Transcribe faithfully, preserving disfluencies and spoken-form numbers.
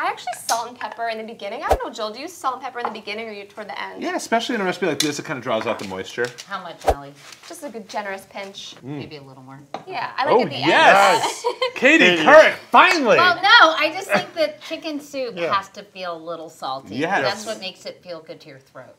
I actually salt and pepper in the beginning. I don't know, Jill, do you salt and pepper in the beginning or you toward the end? Yeah, especially in a recipe like this, it kind of draws out the moisture. How much, Ellie? Just like a generous pinch. Mm. Maybe a little more. Yeah, I like oh, it at the yes. end. Yes! Katie Couric, finally! Well, no, I just think that chicken soup yeah. has to feel a little salty. Yes. That's what makes it feel good to your throat.